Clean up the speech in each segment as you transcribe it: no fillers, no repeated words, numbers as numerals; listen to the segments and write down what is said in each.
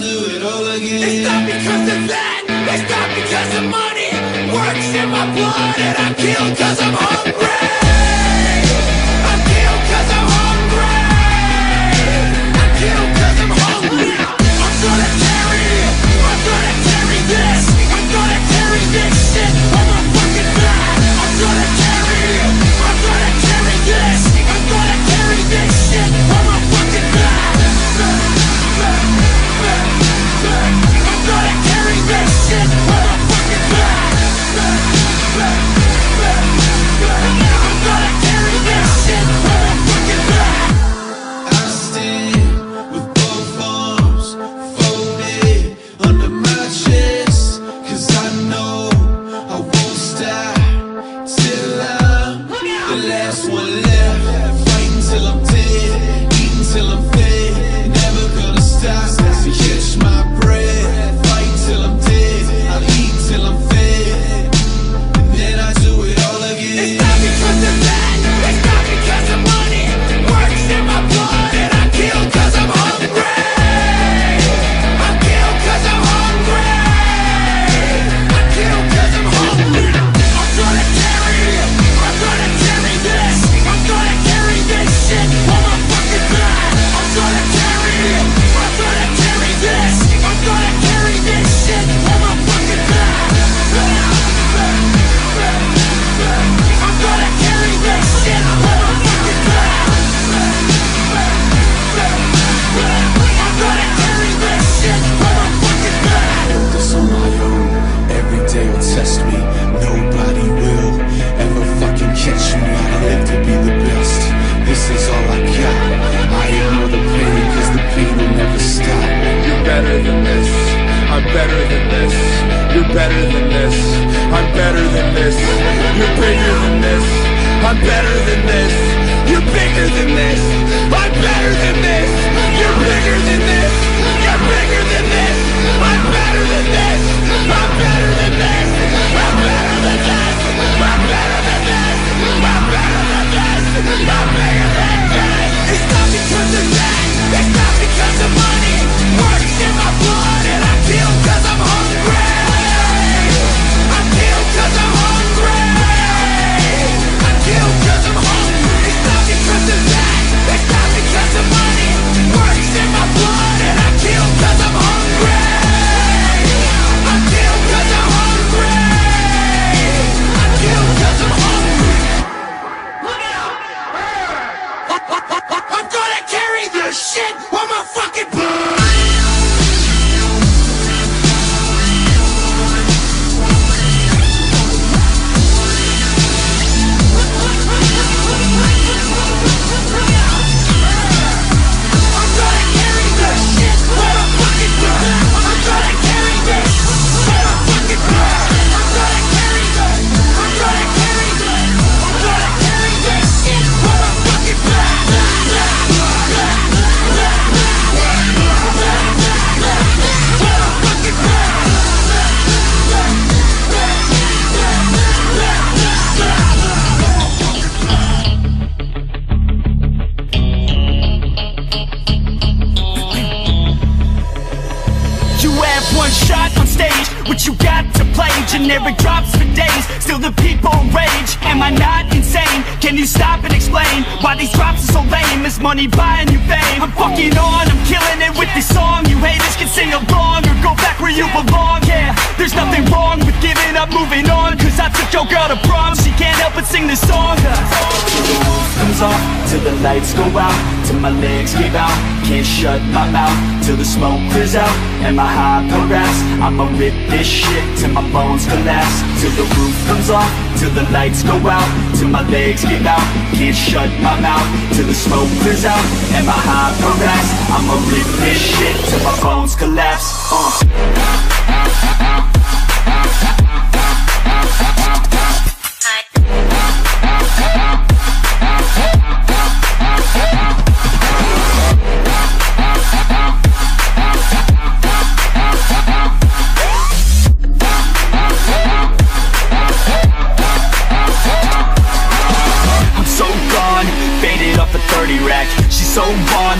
do it all again. It's not because of that, it's not because of money. Works in my blood and I kill cause I'm hungry.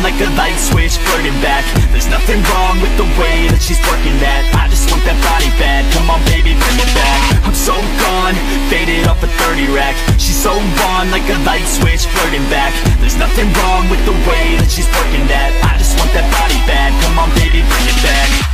Like a light switch, flirting back. There's nothing wrong she's working that. I just want that body bad, come on baby bring it back. I'm so gone, faded off a 30 rack. She's so on like a light switch flirting back. There's nothing wrong with the way that she's working that. I just want that body bad, come on baby bring it back.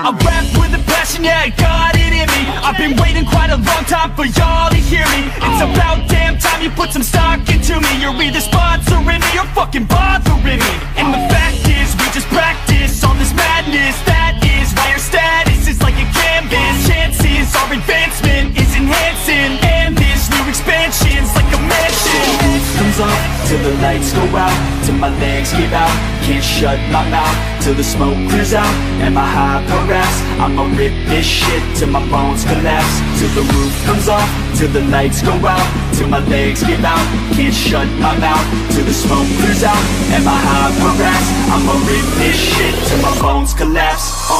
I rap with a passion, yeah, I got it in me. I've been waiting quite a long time for y'all to hear me. It's about damn time you put some stock into me. You're either sponsoring me or fucking bothering me. And the fact is, we just practice on this madness. That is why your status is like a canvas. Chances our advancement is enhancing. And this new expansion's like a mansion. Comes off till the lights go out, till my legs give out. Can't shut my mouth till the smoke clears out and my high harass. I'ma rip this shit till my bones collapse. Till the roof comes off, till the lights go out, till my legs give out. Can't shut my mouth till the smoke clears out and my high harass. I'ma rip this shit till my bones collapse. I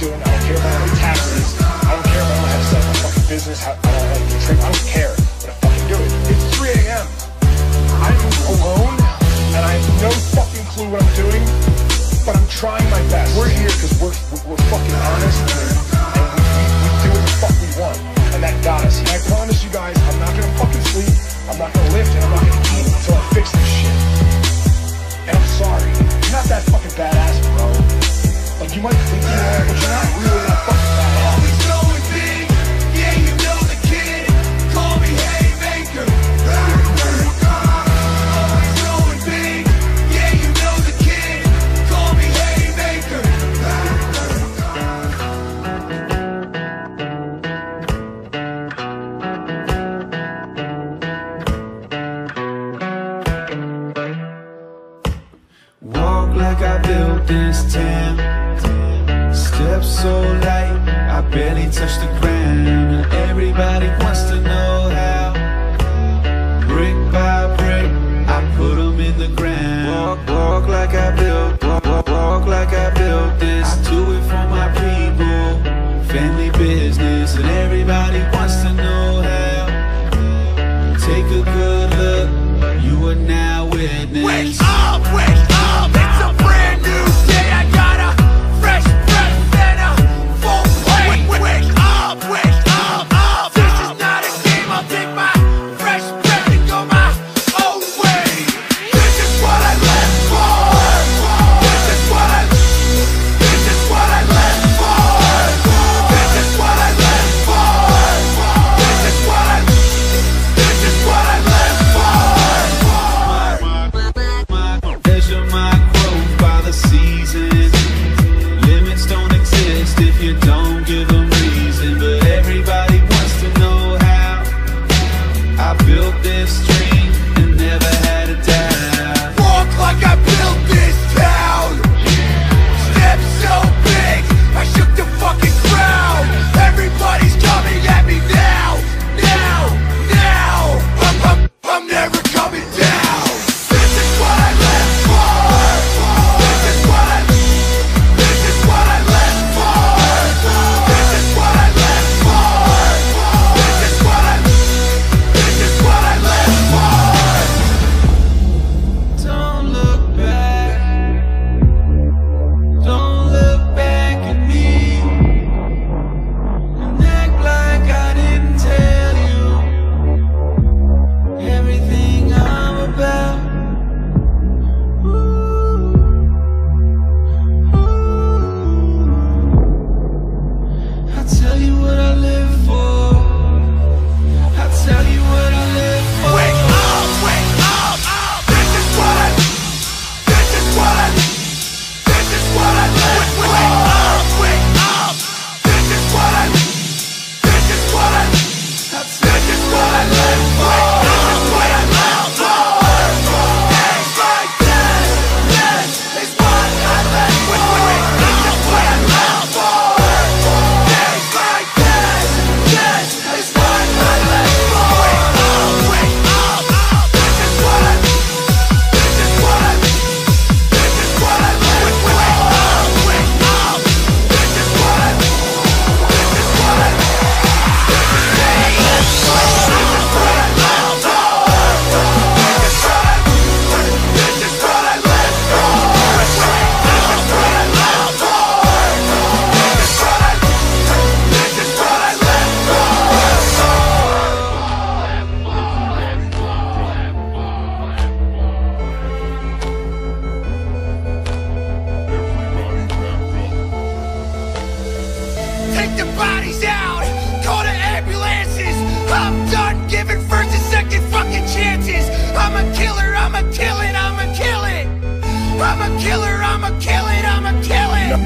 don't care about my taxes, I don't care about how to set my fucking business, guys, and I promise you guys, I'm not gonna fucking sleep, I'm not gonna lift, and I'm not gonna eat until I fix this shit. And I'm sorry, you're not that fucking badass, bro. Like, you might think you are, but you're not really that fucking badass. Always going big, yeah, you know the kid. Call me Haymaker. Always going big, yeah, you know the kid. Call me Haymaker. Walk like I built this town. Steps so light, I barely touch the ground. Everybody wants to know how. Brick by brick, I put them in the ground. Walk like I built, walk like I built this. I do it for my people, family business, and everybody wants to know how. Take a good look, you are now witness. Wake up, wake up.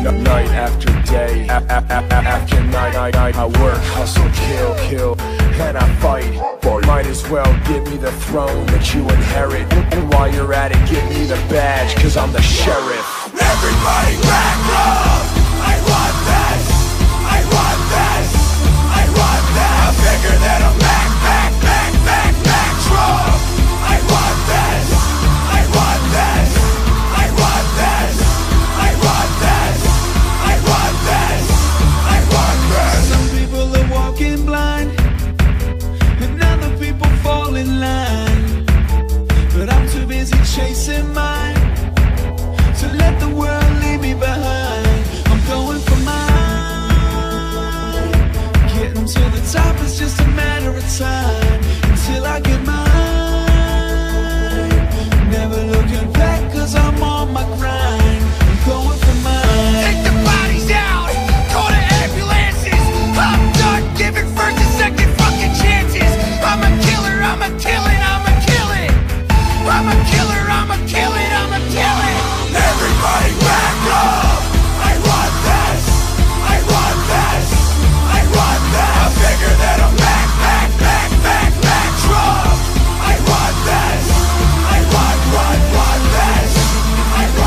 Night after day, after night, I work, hustle, kill, and I fight. Might as well give me the throne that you inherit, and while you're at it, give me the badge, cause I'm the sheriff. Everybody back up! I want this! I want this! I want that! I'm bigger than a Mac truck! I want this! I want this! I want this! I want this! Some people are walking blind, and other people fall in line. But I'm too busy chasing mine to let the world leave me behind. I'm going for my time until I get mine. Never looking back, cause I'm on my grind. I'm going for mine. Take the bodies out, call the ambulances. I'm done giving first and second fucking chances. I'm a killer, I'm a killer, I'm a killer. I'm a killer, I'm a killer, I'm a killer. Everybody back up! I want this! I want this! I want this! I'm bigger than a back, back, back, back, back truck! I want this! I want this! I want this!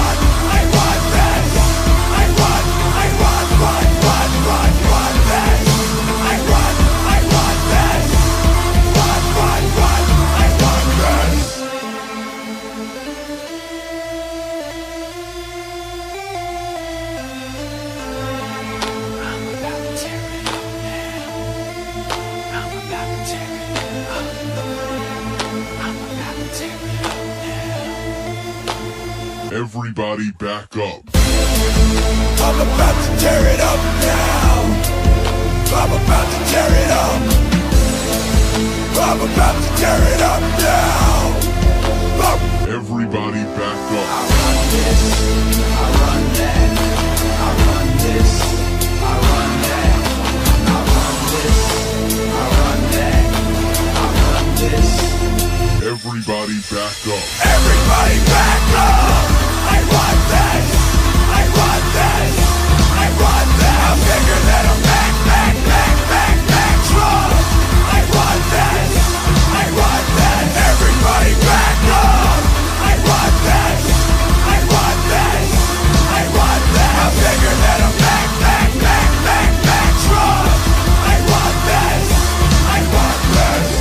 I want this! I want this! I want this! Everybody back up. I'm about to tear it up now. I'm about to tear it up. I'm about to tear it up now. Everybody back up. I run this, I run that. I run this, I run that. I run this, I run that. I run this. Everybody back up. Everybody back up. I want this, I want this, I want this. I'm bigger than a back, back, back, back, back truck. I want this, I want this. Everybody back up. I want this, I want this, I want this. I'm bigger than a back, back, back, back, back truck. I want this, I want this.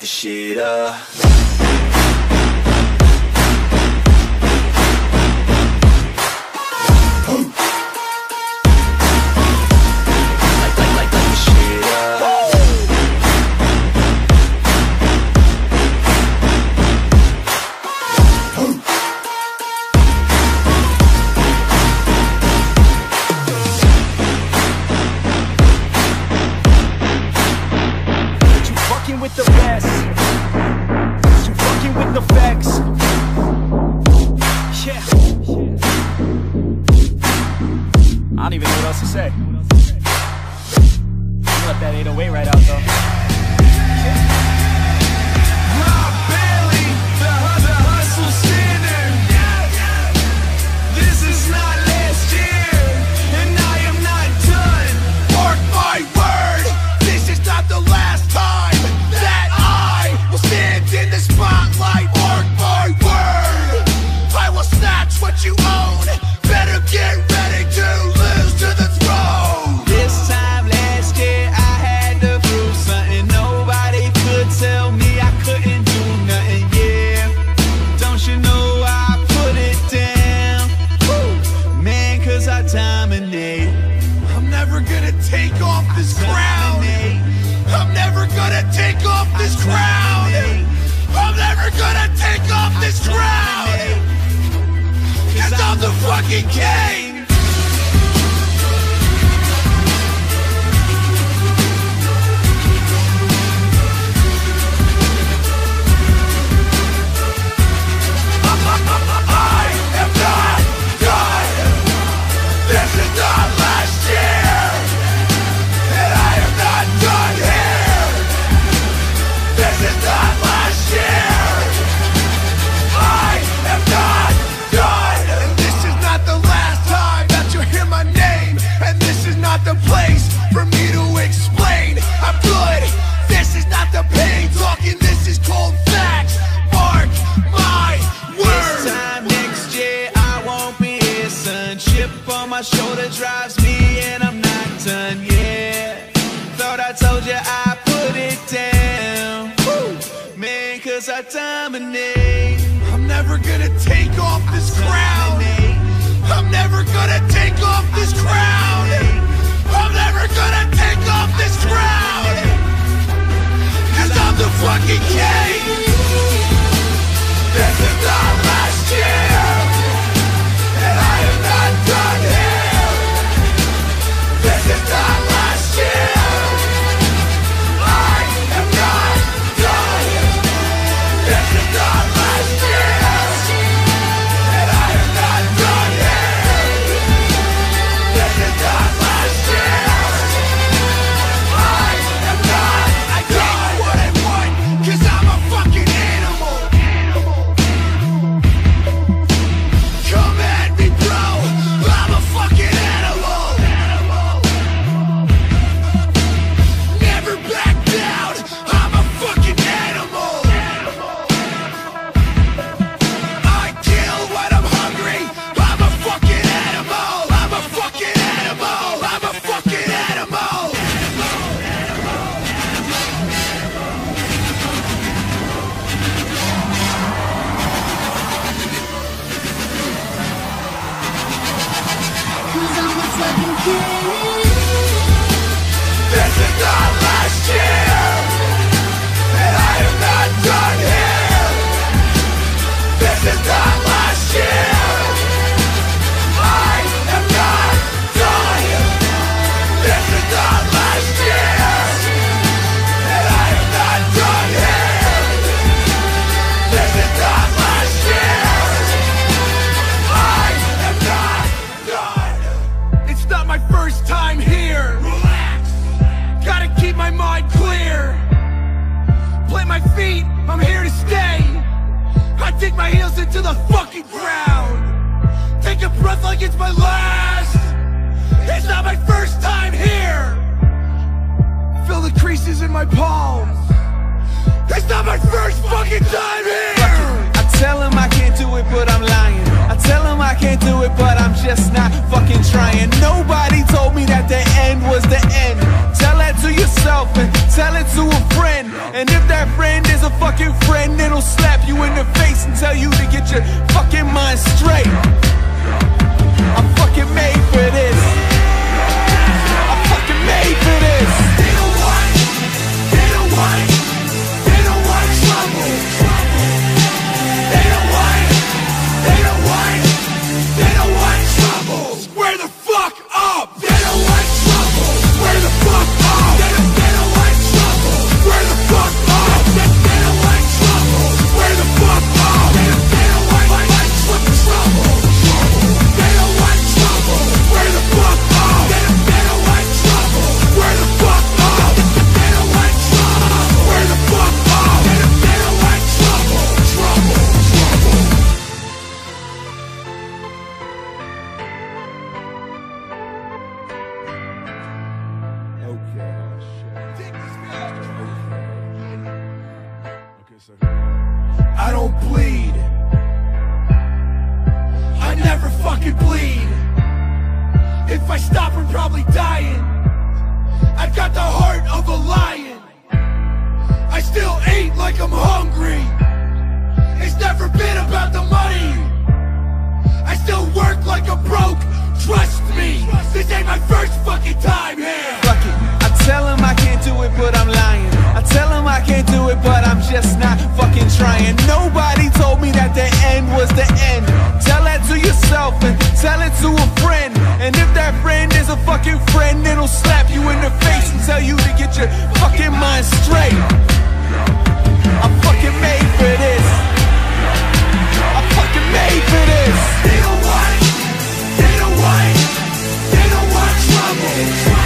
light the shit up. With the best, you fucking with the facts. Yeah. I don't even know what else to say. I'll let that 808 right out though. I'm never gonna take off this crown. I'm never gonna take off this crown. I'm never gonna take off this crown. 'Cause I'm the fucking king. My shoulder drives me and I'm not done yet. Thought I told you I put it down. Woo! Man, 'cause I dominate. I'm never gonna take off this crown. I'm never gonna take off this crown. I'm never gonna take off this crown. 'Cause I'm the fucking king. This is not last year. I'm here to stay. I dig my heels into the fucking ground. Take a breath like it's my last. It's not my first time here. Feel the creases in my palms. It's not my first fucking time here. tell him I can't do it, but I'm lying. I tell him I can't do it, but I'm just not fucking trying. Nobody told me that the end was the end. Tell that to yourself and tell it to a friend. And if that friend is a fucking friend, it'll slap you in the face and tell you to get your fucking mind straight. I'm fucking made for this. I'm fucking made for this. They don't want, they don't want, they don't want trouble. I don't bleed. I never fucking bleed. If I stop, I'm probably dying. I've got the heart of a lion. I still eat like I'm hungry. It's never been about the money. I still work like I'm broke. Trust me, this ain't my first fucking time here. Fuck it. I tell him I can't do it, but I'm lying. I tell him I can't do it, but I'm just not fucking trying. Nobody told me that the end was the end. Tell that to yourself and tell it to a friend. And if that friend is a fucking friend, it'll slap you in the face and tell you to get your fucking mind straight. I'm fucking made for this. I'm fucking made for this. They don't want it. They don't want it. They don't want trouble. Trouble, trouble.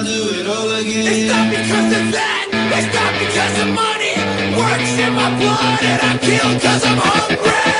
I'll do it all again. It's not because of that, it's not because of money. Work's in my blood and I'm killed 'cause I'm hungry.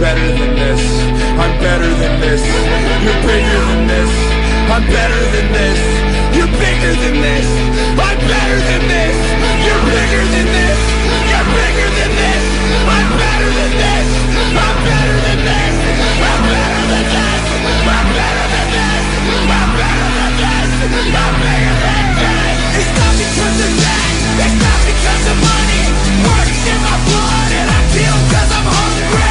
Better than this, I'm better than this. You're bigger than this, I'm better than this. You're bigger than this, I'm better than this. You're bigger than this, you're bigger than this. I'm better than this, I'm better than this. I'm better than this, I'm better than this. I'm better than this, I'm bigger than this. It's not because of that, it's not because of money. Works in my blood and I feel 'cause I'm hungry.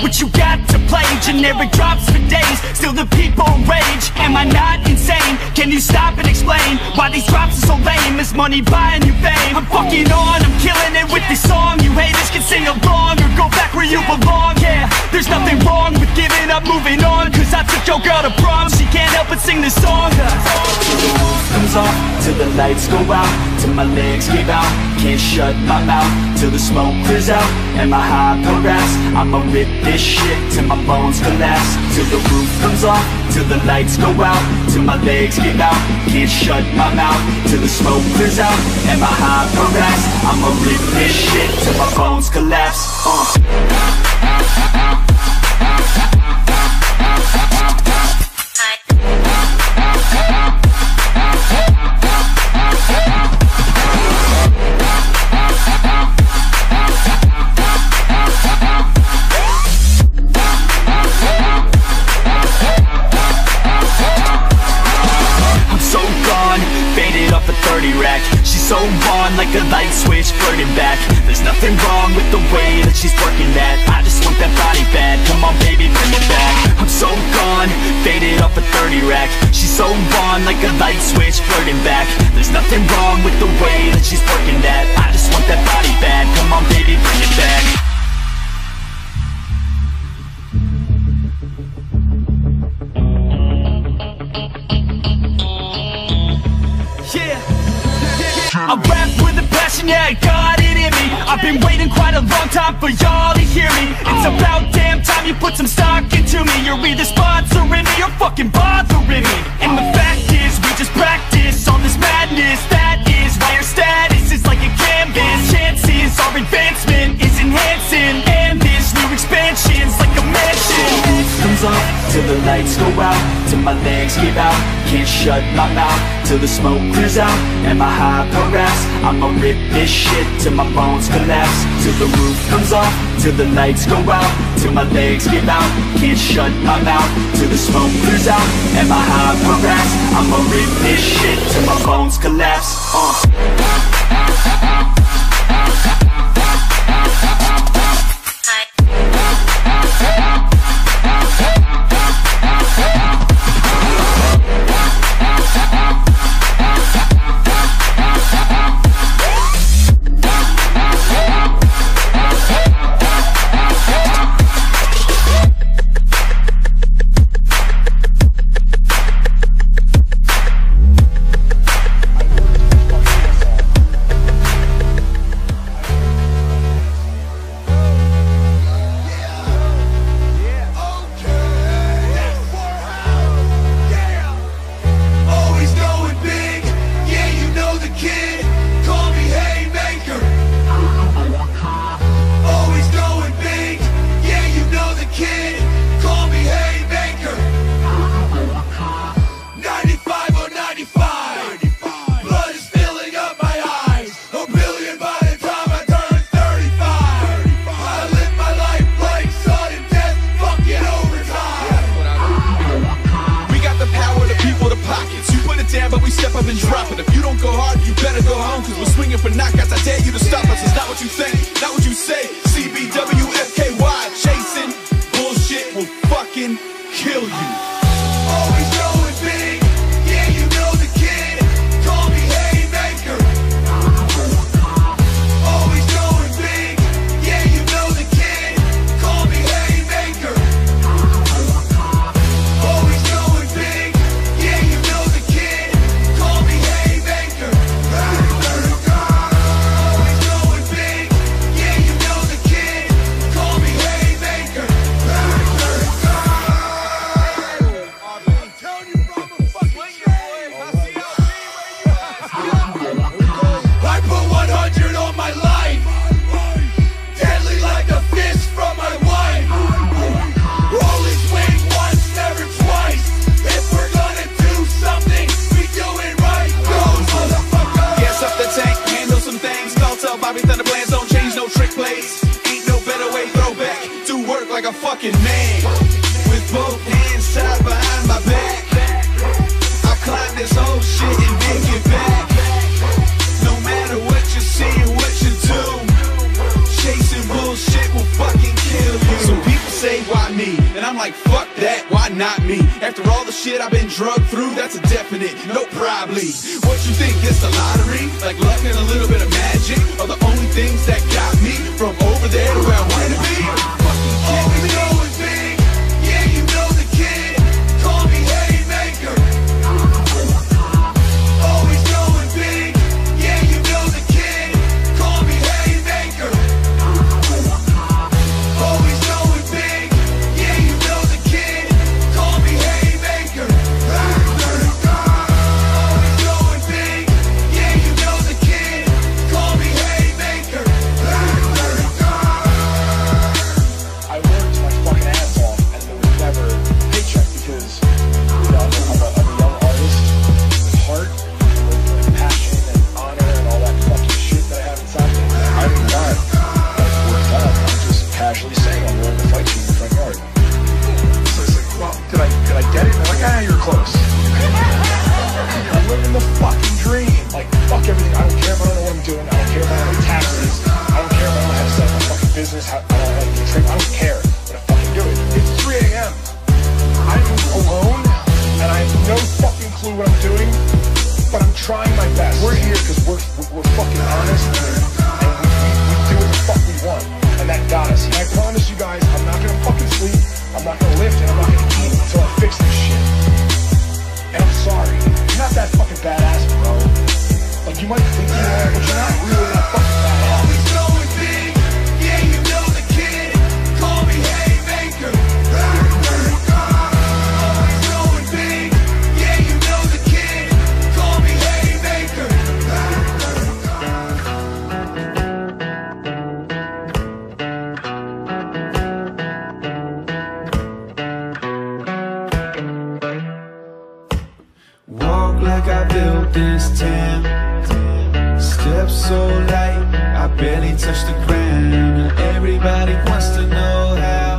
What you got to play, generic drops for days, still the people rage. Am I not insane? Can you stop and explain why these drops are so lame? Is money buying you fame? I'm fucking on, I'm killing it with this song. You haters can sing along or go back where you belong. Yeah, there's nothing wrong with giving up, moving on, 'cause I took your girl to prom, she can't help but sing this song. Comes off till the lights go out, till my legs give out. Can't shut my mouth till the smoke clears out and my high progress. I'ma rip this shit till my bones collapse, till the roof comes off, till the lights go out, till my legs give out. Can't shut my mouth till the smoke clears out and my high progress. I'ma rip this shit till my bones collapse. Rack. She's so on like a light switch, flirting back. There's nothing nothing wrong with the way that she's working that. I just want that body bad, come on baby bring it back. I'm so gone, faded off a 30 rack. She's so on like a light switch flirting back. There's nothing wrong with the way that she's working that. I just want that body bad, come on baby bring it back. I rap with a passion, yeah, I got it in me. I've been waiting quite a long time for y'all to hear me. It's about damn time you put some stock into me. You're either sponsoring me or fucking bothering me. And the fact is, we just practice on this madness. That is why your status is like a canvas. Chances our advancement is enhancing, and this new expansion's like a mansion. Comes off till the lights go out, till my legs give out. Can't shut my mouth till the smoke clears out and my high progress. I'ma rip this shit till my bones collapse. Till the roof comes off, till the lights go out, till my legs give out. Can't shut my mouth till the smoke clears out and my high progress. I'ma rip this shit till my bones collapse. business, I don't like the trick, I don't care, but I fucking do it. It's 3 AM, I'm alone, and I have no fucking clue what I'm doing, but I'm trying my best. We're here because we're fucking honest, and we do what the fuck we want, and that got us. And I promise you guys, I'm not gonna fucking sleep, I'm not gonna lift, and I'm not gonna eat until I fix this shit. And I'm sorry, you're not that fucking badass, bro. Like, you might think you are, but you're not really that fucking badass. This town, steps so light, I barely touch the ground. Everybody wants to know how,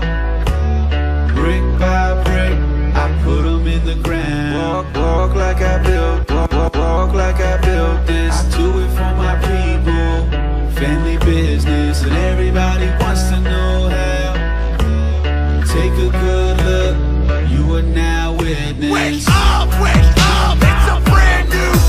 brick by brick, I put them in the ground. Walk like I built, walk like I built this. I do it for my people, family business, and everybody wants to know how. Take a good look, you are now witness. Wake up, wake up, it's a brand new.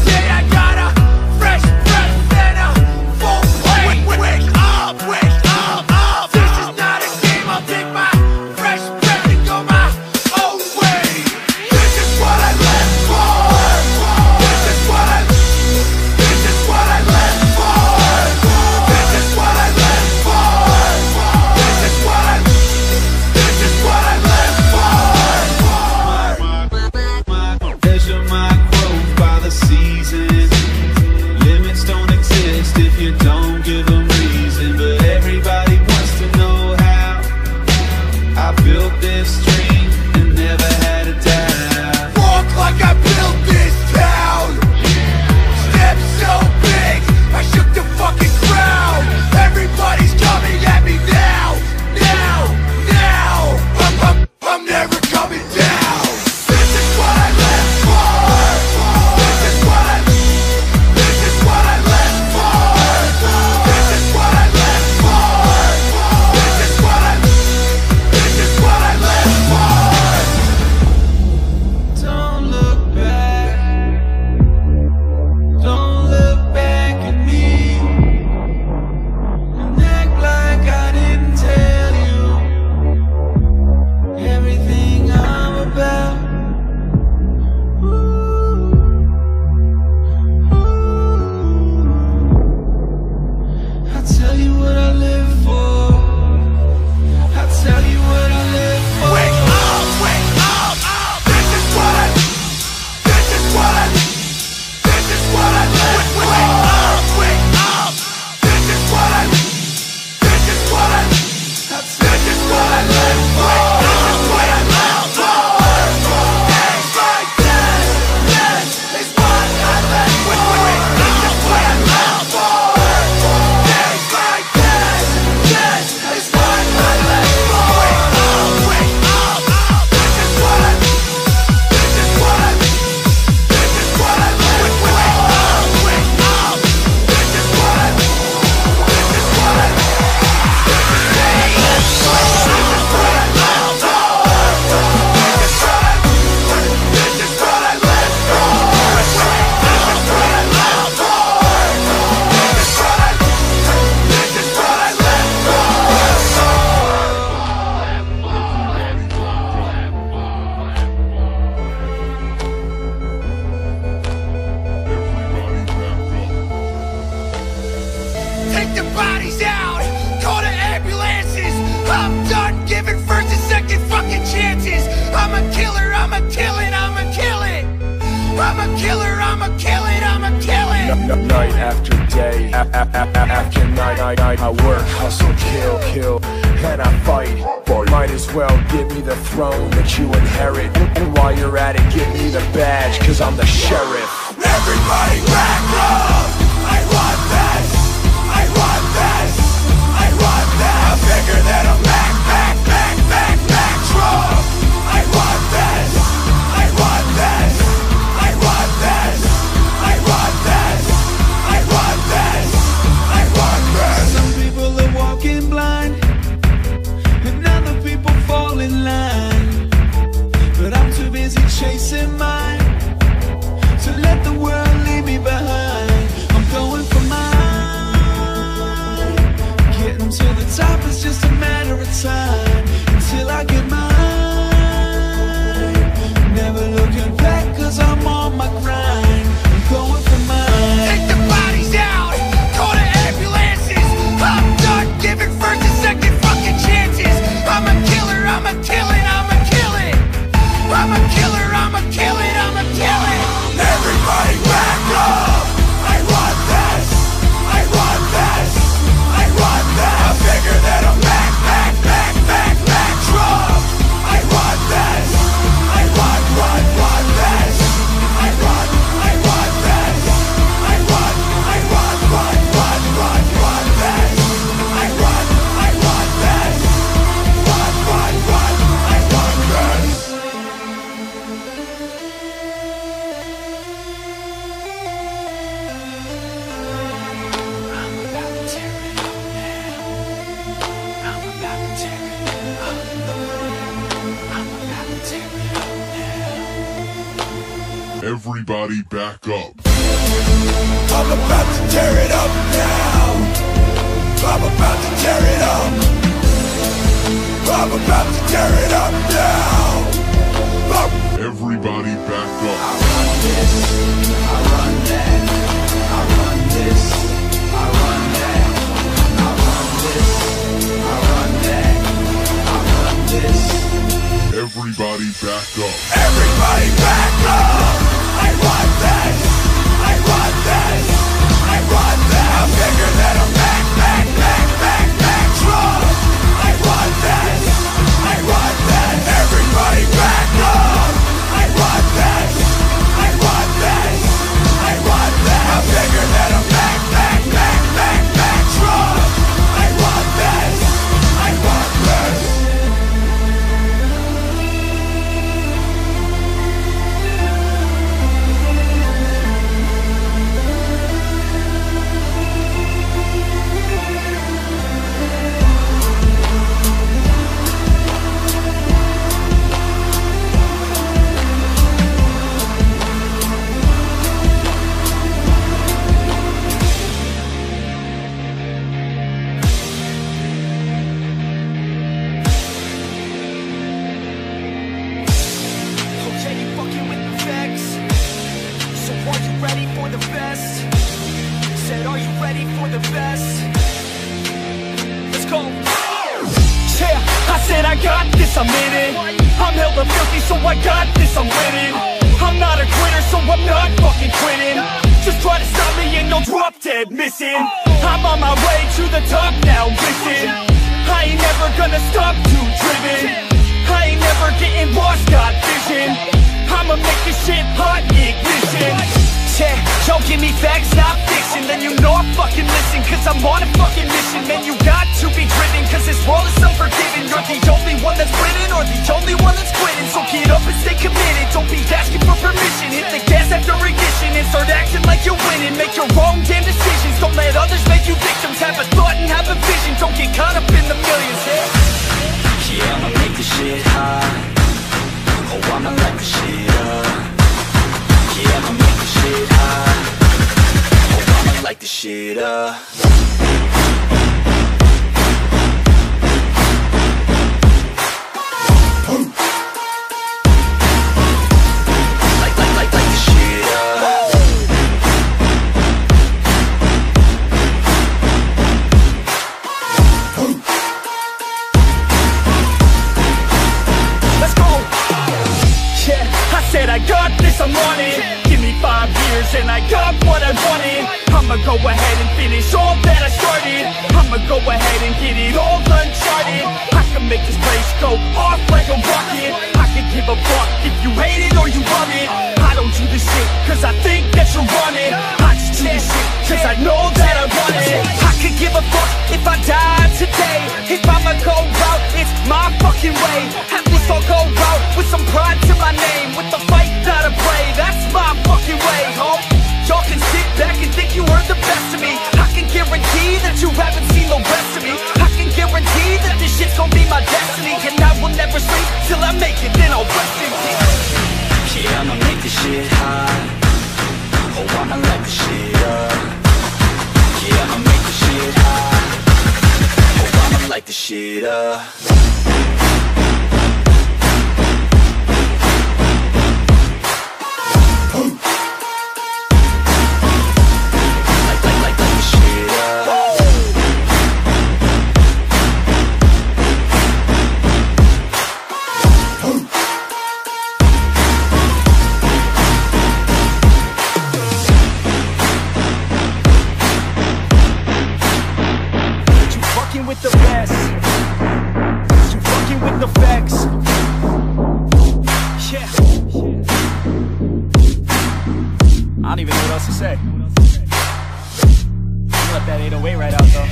Night after day, after night, I work, hustle, kill, and I fight. Might as well give me the throne that you inherit, and while you're at it, give me the badge, cause I'm the sheriff. Everybody back up! I want this! I want this! I want this! I'm bigger than a back truck! I want this! I want this! I want this! I want this! I want this! I want this! Some people are walking blind. Getting to the top is just a matter of time until I get mine. Never looking back, 'cause I'm on my grind. I'm going for mine. Take the bodies out, call the ambulances. I'm done giving first and second fucking chances. I'm a killer, I'm a killin', I'm a killin'. I'm a killer, I'm a killin', I'm a killin'. Everybody back up! I want this! I want this! I want this! I'm bigger than a back, back, back, back, back truck! I want this! I want this! I want this! I want this! I want this! I want this! Everybody back up. I'm about to tear it up now. I'm about to tear it up. I'm about to tear it up now. Everybody back up. I run this, I run that. I run this, I run that. I run this, I run that. I run this. Everybody back up. Everybody back up. I want this, I want this, I want this. I'm bigger than a back, back, back, back, back truck. I want this, I want this. Everybody back up. I want this, I want this, I want this. I'm bigger than a back, back, back, back, back truck. I want this, I want this. the shit up. With the best, you fucking with the facts. Yeah. I don't even know what else to say. I let that 808 right out though.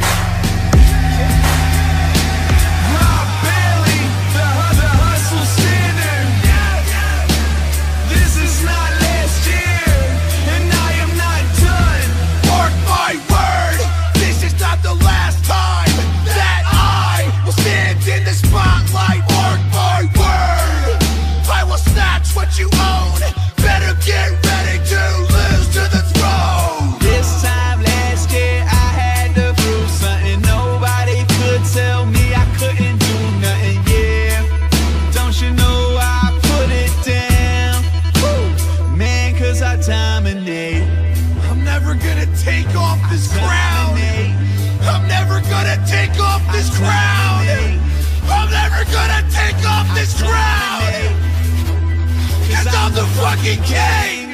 I'm never gonna take off this crown. I'm never gonna take off this crown. I'm never gonna take off this crown. 'Cause I'm the fucking king.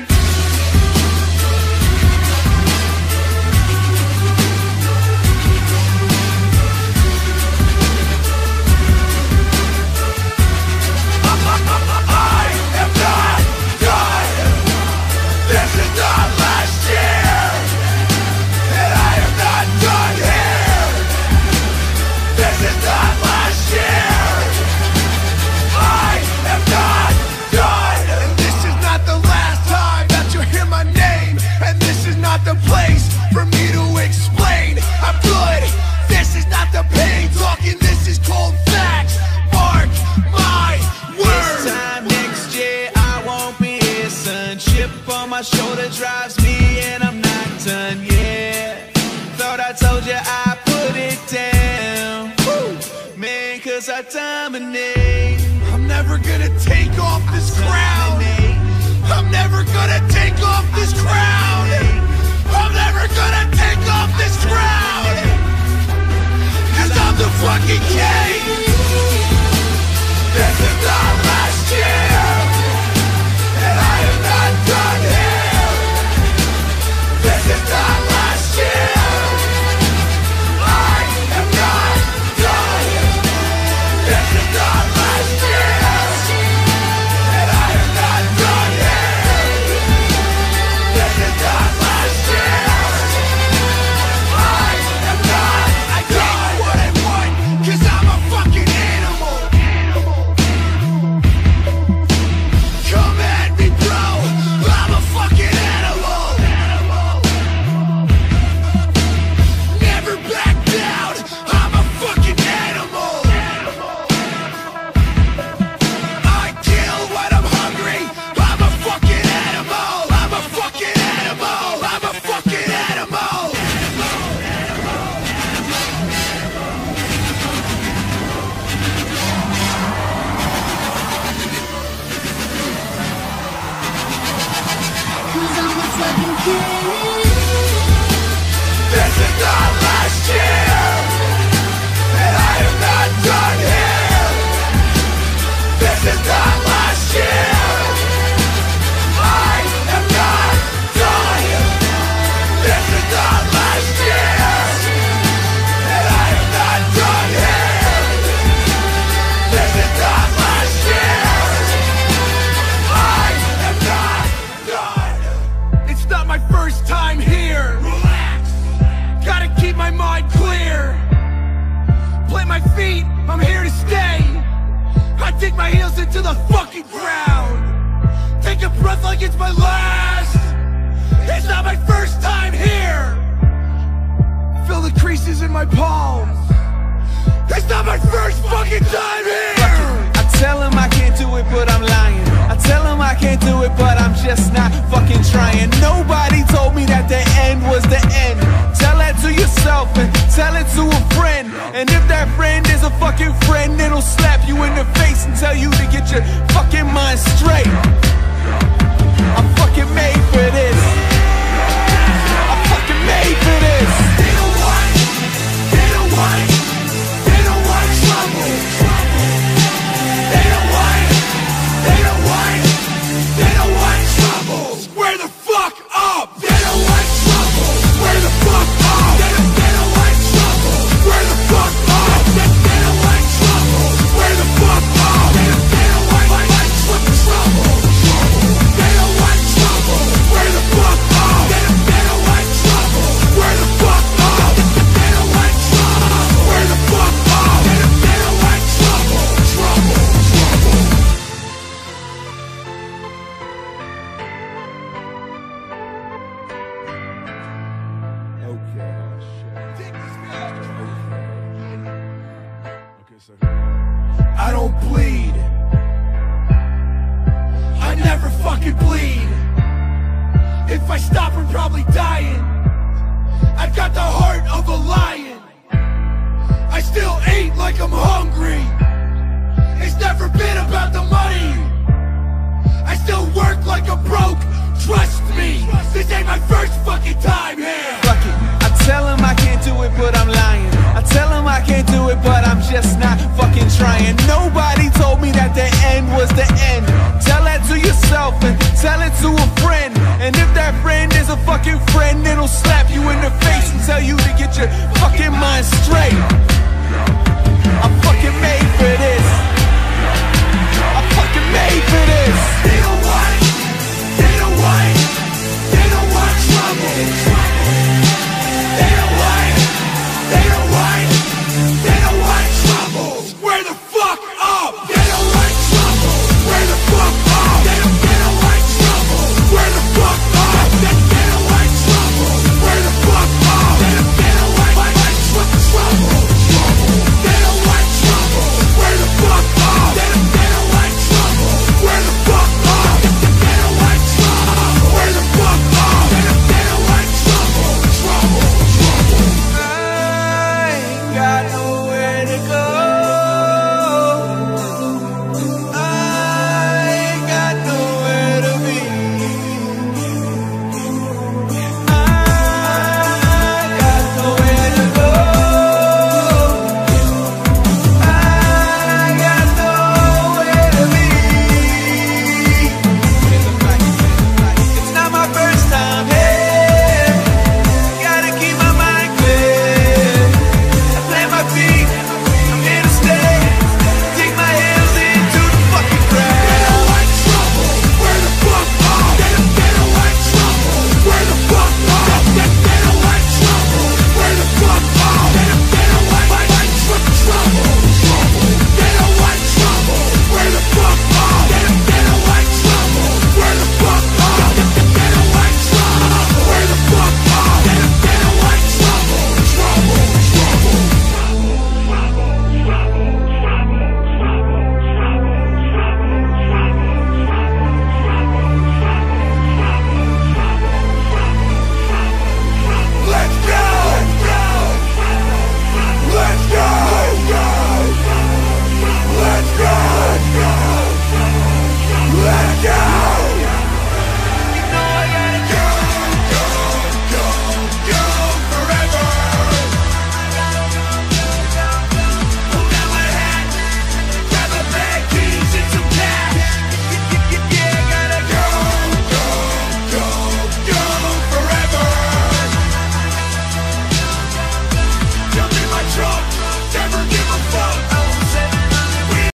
My shoulder drives me and I'm not done yet. Thought I told you I put it down. Woo! Man, 'cause I dominate. I'm never gonna take off this crown. I'm never gonna take off this crown. I'm never gonna take off this crown. 'Cause I'm the fucking king. This is not last year. And I am not done yet. It's not last year. I am not done. This is not last year. And I am not done here. This is not last year. I am not done. I get what I want, 'cause I'm a fucking animal. Come at me, bro. I'm a fucking animal. This is not last year, and I am not done here. This is not last year. I am not done. This is not last year, and I am not done here. This is not last year. I am not done. It's not my first time here. Relax. Gotta keep my mind clear. Plant my feet, I'm here to stay. I dig my heels into the fucking ground. Take a breath like it's my last. It's not my first time here. Feel the creases in my palms. It's not my first fucking time here. I tell him I can't do it, but I'm lying. I tell him I can't do it, but I'm just not fucking trying. Nobody told me that the end was the end. Tell that to yourself and tell it to a friend. And if that friend is a fucking friend, it'll slap you in the face and tell you to get your fucking mind straight. I'm fucking made for this. I'm fucking made for this. They don't want trouble. They don't want trouble. Square the fuck up. They don't want trouble. Square the fuck up. They don't want trouble. Square the fuck up. They don't want trouble. Square the fuck up. They don't want trouble. I don't bleed. I never fucking bleed. If I stop, I'm probably dying. I've got the heart of a lion. I still eat like I'm hungry. It's never been about the money. I still work like I'm broke. Trust me, this ain't my first fucking time here. Fuck it. I tell him I can't do it, but I'm lying. I tell him I can't do it, but I'm just